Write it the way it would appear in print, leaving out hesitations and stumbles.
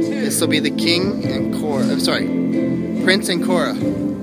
This will be the king and Korra. I'm sorry, Prince and Korra.